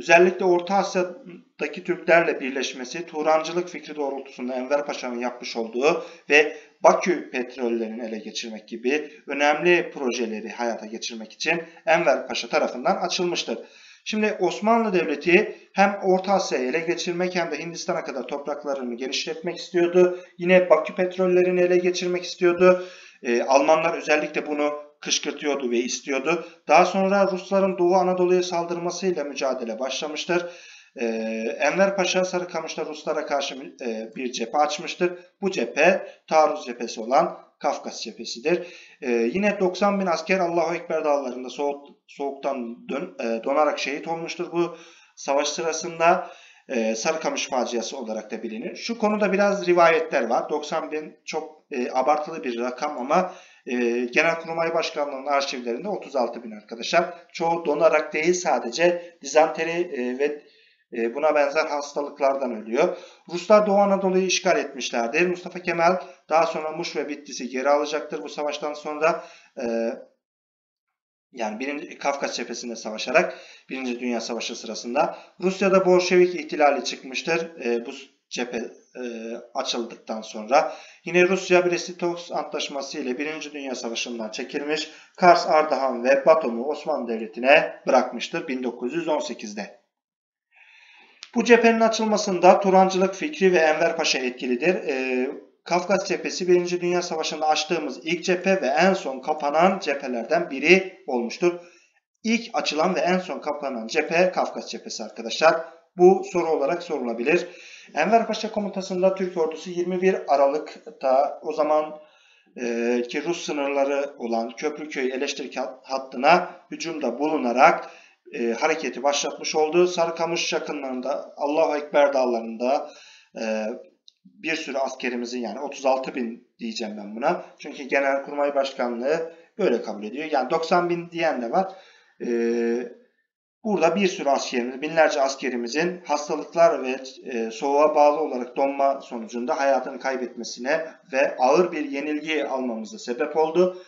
Özellikle Orta Asya'daki Türklerle birleşmesi, Turancılık fikri doğrultusunda Enver Paşa'nın yapmış olduğu ve Bakü petrollerini ele geçirmek gibi önemli projeleri hayata geçirmek için Enver Paşa tarafından açılmıştır. Şimdi Osmanlı Devleti hem Orta Asya'yı ele geçirmek hem de Hindistan'a kadar topraklarını genişletmek istiyordu. Yine Bakü petrollerini ele geçirmek istiyordu. Ee, Almanlar özellikle bunu kışkırtıyordu ve istiyordu. Daha sonra Rusların Doğu Anadolu'ya saldırmasıyla mücadele başlamıştır. Ee, Enver Paşa Sarıkamış'ta Ruslara karşı e, bir cephe açmıştır. Bu cephe taarruz cephesi olan Kafkas cephesidir. Ee, yine doksan bin asker Allahu Ekber dağlarında soğuk, soğuktan dön, e, donarak şehit olmuştur. Bu savaş sırasında e, Sarıkamış faciası olarak da bilinir. Şu konuda biraz rivayetler var. doksan bin çok e, abartılı bir rakam ama Genelkurmay Başkanlığı'nın arşivlerinde otuz altı bin arkadaşlar. Çoğu donarak değil, sadece dizanteri ve buna benzer hastalıklardan ölüyor. Ruslar Doğu Anadolu'yu işgal etmişlerdir. Mustafa Kemal daha sonra Muş ve Bitlis'i geri alacaktır. Bu savaştan sonra yani birinci Kafkas cephesinde savaşarak Birinci Dünya Savaşı sırasında Rusya'da Bolşevik ihtilali çıkmıştır. Bu cephe e, açıldıktan sonra yine Rusya Brest-Litovsk Antlaşması ile Birinci Dünya Savaşı'ndan çekilmiş, Kars, Ardahan ve Batum'u Osmanlı Devleti'ne bırakmıştır bin dokuz yüz on sekiz'de. Bu cephenin açılmasında Turancılık fikri ve Enver Paşa etkilidir. E, Kafkas cephesi Birinci Dünya Savaşı'nda açtığımız ilk cephe ve en son kapanan cephelerden biri olmuştur. İlk açılan ve en son kapanan cephe Kafkas cephesi arkadaşlar. Bu soru olarak sorulabilir. Enver Paşa komutasında Türk ordusu yirmi bir Aralık'ta o zamanki Rus sınırları olan Köprüköy eleştiri hattına hücumda bulunarak e, hareketi başlatmış oldu. Sarıkamış yakınlarında, Allahu Ekber dağlarında e, bir sürü askerimizin, yani otuz altı bin diyeceğim ben buna. Çünkü Genelkurmay Başkanlığı böyle kabul ediyor. Yani doksan bin diyen de var. E, burada bir sürü askerimiz, binlerce askerimizin hastalıklar ve e, soğuğa bağlı olarak donma sonucunda hayatını kaybetmesine ve ağır bir yenilgi almamıza sebep oldu.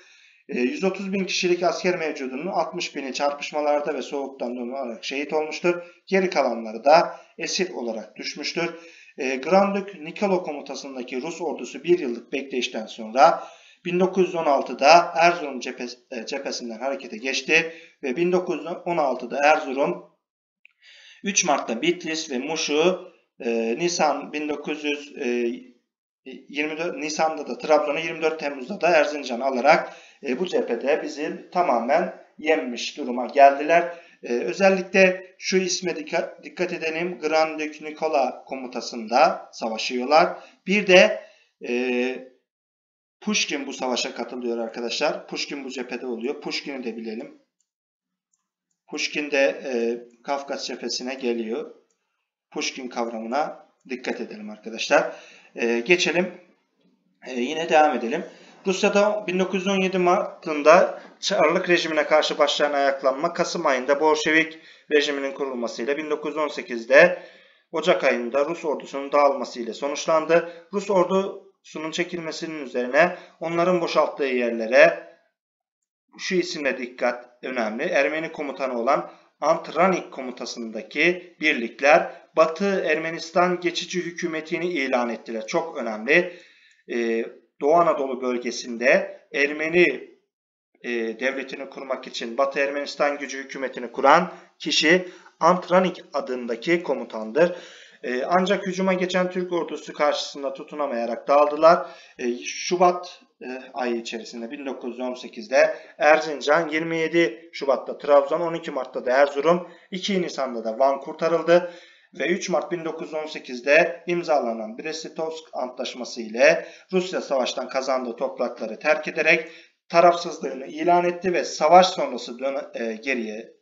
yüz otuz bin kişilik asker mevcudunun altmış bini çarpışmalarda ve soğuktan donarak şehit olmuştur. Geri kalanları da esir olarak düşmüştür. Grandük Nikolo komutasındaki Rus ordusu bir yıllık bekleyişten sonra bin dokuz yüz on altıda Erzurum cephes cephesinden harekete geçti ve bin dokuz yüz on altıda Erzurum, üç Mart'ta Bitlis ve Muş'u, e, Nisan bin dokuz yüz yirmi dört Nisan'da da Trabzon'u, yirmi dört Temmuz'da da Erzincan'ı alarak E, bu cephede bizim tamamen yenmiş duruma geldiler. E, özellikle şu isme dikkat, dikkat edelim. Grandük Nikola komutasında savaşıyorlar. Bir de e, Puşkin bu savaşa katılıyor arkadaşlar. Puşkin bu cephede oluyor. Puşkin'i de bilelim. Puşkin de e, Kafkas cephesine geliyor. Puşkin kavramına dikkat edelim arkadaşlar. E, geçelim. E, yine devam edelim. Rusya'da bin dokuz yüz on yedi Mart'ında Çarlık rejimine karşı başlayan ayaklanma, Kasım ayında Bolşevik rejiminin kurulmasıyla bin dokuz yüz on sekizde Ocak ayında Rus ordusunun dağılmasıyla sonuçlandı. Rus ordusunun çekilmesinin üzerine onların boşalttığı yerlere, şu isimle dikkat önemli, Ermeni komutanı olan Antranik komutasındaki birlikler Batı Ermenistan geçici hükümetini ilan ettiler. Çok önemli. Ee, Doğu Anadolu bölgesinde Ermeni e, devletini kurmak için Batı Ermenistan gücü hükümetini kuran kişi Antranik adındaki komutandır. E, ancak hücuma geçen Türk ordusu karşısında tutunamayarak dağıldılar. E, Şubat e, ayı içerisinde bin dokuz yüz on sekizde Erzincan, yirmi yedi Şubat'ta Trabzon, on iki Mart'ta da Erzurum, iki Nisan'da da Van kurtarıldı. Ve üç Mart bin dokuz yüz on sekizde imzalanan Brest-Litovsk Antlaşması ile Rusya savaştan kazandığı toprakları terk ederek tarafsızlığını ilan etti ve savaş sonrası e, geriye,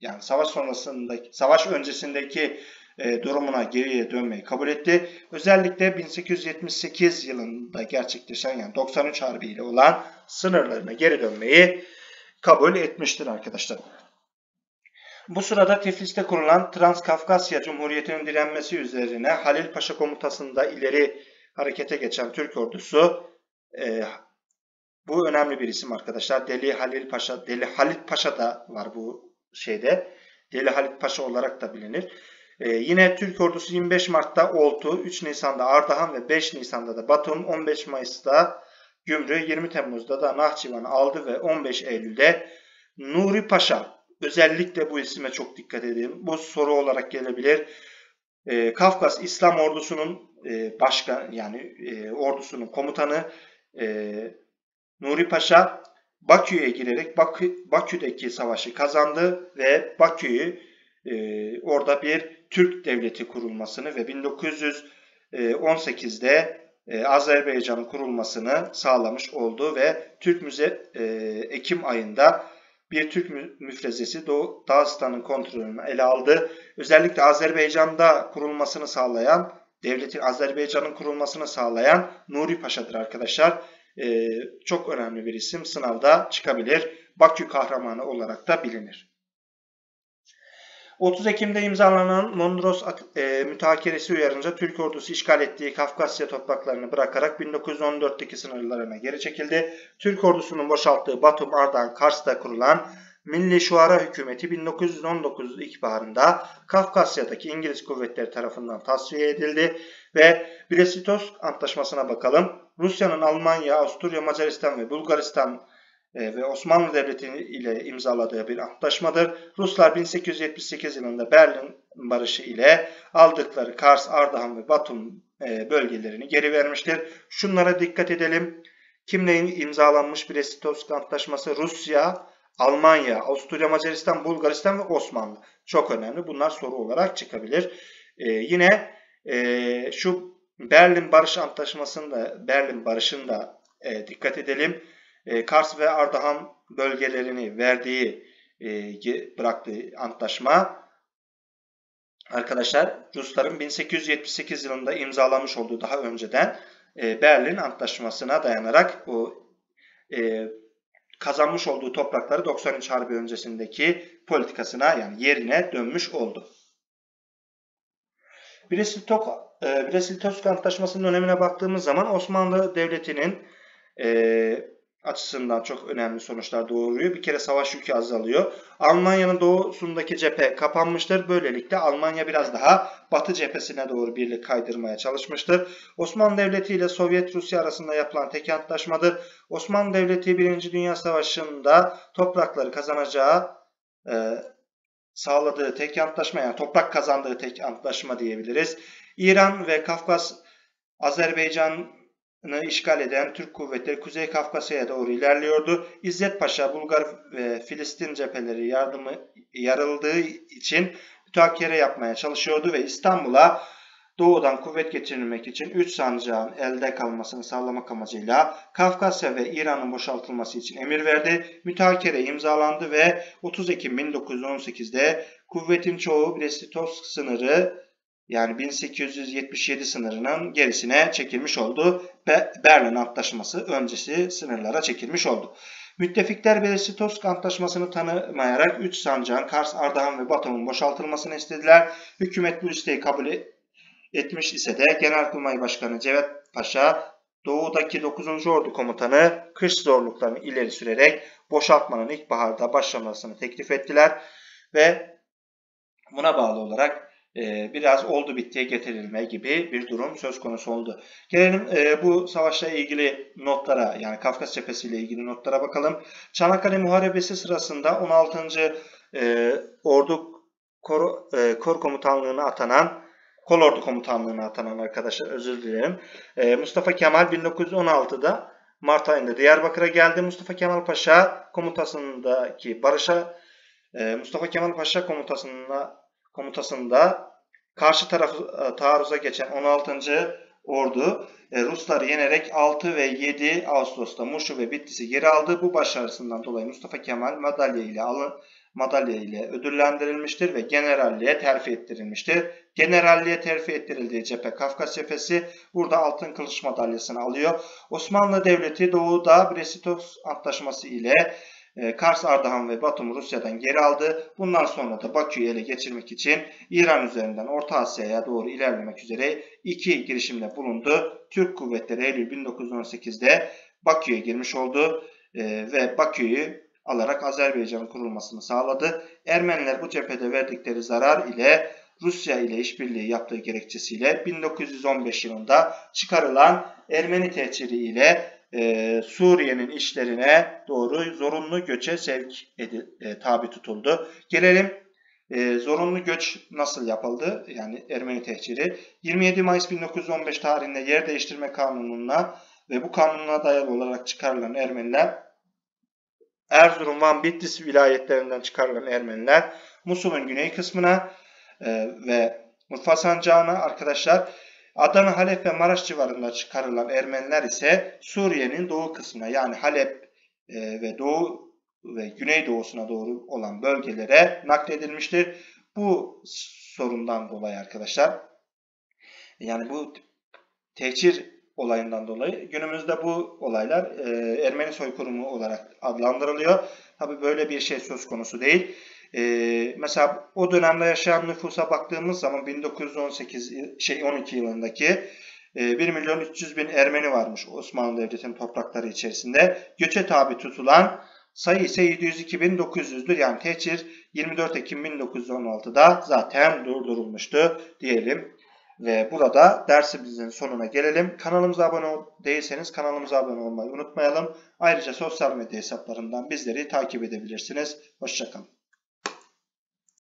yani savaş sonrasındaki, savaş öncesindeki e, durumuna geriye dönmeyi kabul etti. Özellikle bin sekiz yüz yetmiş sekiz yılında gerçekleşen, yani doksan üç Harbi ile olan sınırlarına geri dönmeyi kabul etmiştir arkadaşlar. Bu sırada Tiflis'te kurulan Transkafkasya Cumhuriyeti'nin direnmesi üzerine Halil Paşa komutasında ileri harekete geçen Türk ordusu, e, bu önemli bir isim arkadaşlar. Deli Halil Paşa, Deli Halit Paşa da var bu şeyde. Deli Halit Paşa olarak da bilinir. E, yine Türk ordusu yirmi beş Mart'ta Oltu, üç Nisan'da Ardahan ve beş Nisan'da da Batum, on beş Mayıs'ta Gümrü, yirmi Temmuz'da da Nahçıvan'ı aldı ve on beş Eylül'de Nuri Paşa. Özellikle bu isime çok dikkat edin. Bu soru olarak gelebilir. Ee, Kafkas İslam ordusunun e, başkan, yani e, ordusunun komutanı e, Nuri Paşa Bakü'ye girerek Bakü, Bakü'deki savaşı kazandı ve Bakü'yü e, orada bir Türk devleti kurulmasını ve bin dokuz yüz on sekizde e, Azerbaycan'ın kurulmasını sağlamış oldu ve Türk müze e, Ekim ayında bir Türk müfrezesi Doğu Dağıstan'ın kontrolünü ele aldı. Özellikle Azerbaycan'da kurulmasını sağlayan, devletin Azerbaycan'ın kurulmasını sağlayan Nuri Paşa'dır arkadaşlar. Ee, çok önemli bir isim. Sınavda çıkabilir. Bakü kahramanı olarak da bilinir. otuz Ekim'de imzalanan Mondros e, mütakeresi uyarınca Türk ordusu işgal ettiği Kafkasya topraklarını bırakarak bin dokuz yüz on dörtteki sınırlarına geri çekildi. Türk ordusunun boşalttığı Batum, Ardahan, Kars'ta kurulan Milli Şuara Hükümeti bin dokuz yüz on dokuz ilkbaharında Kafkasya'daki İngiliz kuvvetleri tarafından tasfiye edildi ve Brest-Litovsk Antlaşması'na bakalım. Rusya'nın Almanya, Avusturya-Macaristan ve Bulgaristan ve Osmanlı Devleti ile imzaladığı bir antlaşmadır. Ruslar bin sekiz yüz yetmiş sekiz yılında Berlin Barışı ile aldıkları Kars, Ardahan ve Batum bölgelerini geri vermiştir. Şunlara dikkat edelim. Kimle imzalanmış Brest-Litovsk Antlaşması? Rusya, Almanya, Avusturya, Macaristan, Bulgaristan ve Osmanlı. Çok önemli. Bunlar soru olarak çıkabilir. Ee, yine e, şu Berlin Barış Antlaşması'nda, Berlin Barışı'nda e, dikkat edelim. Kars ve Ardahan bölgelerini verdiği e, bıraktığı antlaşma arkadaşlar Rusların bin sekiz yüz yetmiş sekiz yılında imzalamış olduğu daha önceden e, Berlin Antlaşması'na dayanarak o e, kazanmış olduğu toprakları doksan üç Harbi öncesindeki politikasına yani yerine dönmüş oldu. Brest-Litovsk Antlaşması'nın önemine baktığımız zaman Osmanlı Devleti'nin e, açısından çok önemli sonuçlar doğuruyor. Bir kere savaş yükü azalıyor. Almanya'nın doğusundaki cephe kapanmıştır. Böylelikle Almanya biraz daha batı cephesine doğru birlik kaydırmaya çalışmıştır. Osmanlı Devleti ile Sovyet Rusya arasında yapılan tek antlaşmadır. Osmanlı Devleti Birinci Dünya Savaşı'nda toprakları kazanacağı e, sağladığı tek antlaşma yani toprak kazandığı tek antlaşma diyebiliriz. İran ve Kafkas Azerbaycan işgal eden Türk kuvvetleri Kuzey Kafkasya'ya doğru ilerliyordu. İzzet Paşa, Bulgar ve Filistin cepheleri yardımı yarıldığı için mütakere yapmaya çalışıyordu ve İstanbul'a doğudan kuvvet getirilmek için üç sancağın elde kalmasını sağlamak amacıyla Kafkasya ve İran'ın boşaltılması için emir verdi. Mütakere imzalandı ve otuz Ekim bin dokuz yüz on sekiz'de kuvvetin çoğu Brest-Litovsk sınırı yani bin sekiz yüz yetmiş yedi sınırının gerisine çekilmiş oldu ve Berlin Antlaşması öncesi sınırlara çekilmiş oldu. Müttefikler Brest-Litovsk Antlaşması'nı tanımayarak üç sancağın Kars, Ardahan ve Batum'un boşaltılmasını istediler. Hükümet bu isteği kabul etmiş ise de Genelkurmay Başkanı Cevdet Paşa, doğudaki dokuzuncu Ordu Komutanı kış zorluklarını ileri sürerek boşaltmanın ilkbaharda başlamasını teklif ettiler ve buna bağlı olarak biraz oldu bittiye getirilme gibi bir durum söz konusu oldu. Gelelim bu savaşla ilgili notlara yani Kafkas Cephesi ile ilgili notlara bakalım. Çanakkale Muharebesi sırasında on altıncı Ordu Kor, Kor Komutanlığı'na atanan Kolordu Komutanlığı'na atanan arkadaşlar özür dilerim. Mustafa Kemal bin dokuz yüz on altı'da Mart ayında Diyarbakır'a geldi. Mustafa Kemal Paşa komutasındaki barışa Mustafa Kemal Paşa komutasına komutasında karşı tarafı taarruza geçen on altıncı Ordu Rusları yenerek altı ve yedi Ağustos'ta Muş'u ve Bitlis'i geri aldı. Bu başarısından dolayı Mustafa Kemal madalya ile madalya ile ödüllendirilmiştir ve generalliğe terfi ettirilmiştir. Generalliğe terfi ettirildiği cephe Kafkas Cephesi burada Altın Kılıç madalyasını alıyor. Osmanlı Devleti Doğu'da Brest-Litovsk Antlaşması ile Kars, Ardahan ve Batum Rusya'dan geri aldı. Bundan sonra da Bakü'yü ele geçirmek için İran üzerinden Orta Asya'ya doğru ilerlemek üzere iki girişimde bulundu. Türk kuvvetleri Eylül bin dokuz yüz on sekiz'de Bakü'ye girmiş oldu ve Bakü'yü alarak Azerbaycan'ın kurulmasını sağladı. Ermeniler bu cephede verdikleri zarar ile Rusya ile işbirliği yaptığı gerekçesiyle bin dokuz yüz on beş yılında çıkarılan Ermeni tehciri ile Ee, Suriye'nin işlerine doğru zorunlu göçe sevk e, tabi tutuldu. Gelelim e, zorunlu göç nasıl yapıldı? Yani Ermeni tehciri. yirmi yedi Mayıs bin dokuz yüz on beş tarihinde yer değiştirme kanununa ve bu kanuna dayalı olarak çıkarılan Ermeniler, Erzurum, Van, Bitlis vilayetlerinden çıkarılan Ermeniler, Musul'un güney kısmına e, ve Urfa Sancağı'na arkadaşlar, Adana, Halep ve Maraş civarında çıkarılan Ermeniler ise Suriye'nin doğu kısmına yani Halep ve doğu ve güneydoğusuna doğru olan bölgelere nakledilmiştir. Bu sorundan dolayı arkadaşlar yani bu tehcir olayından dolayı günümüzde bu olaylar Ermeni soykırımı olarak adlandırılıyor. Tabii böyle bir şey söz konusu değil. Ee, mesela o dönemde yaşayan nüfusa baktığımız zaman bin dokuz yüz on sekiz şey on iki yılındaki e, bir milyon üç yüz bin Ermeni varmış Osmanlı Devleti'nin toprakları içerisinde. Göçe tabi tutulan sayı ise yedi yüz iki bin dokuz yüz'dür. Yani tehcir yirmi dört Ekim bin dokuz yüz on altı'da zaten durdurulmuştu diyelim. Ve burada dersimizin sonuna gelelim. Kanalımıza abone değilseniz kanalımıza abone olmayı unutmayalım. Ayrıca sosyal medya hesaplarından bizleri takip edebilirsiniz. Hoşça kalın.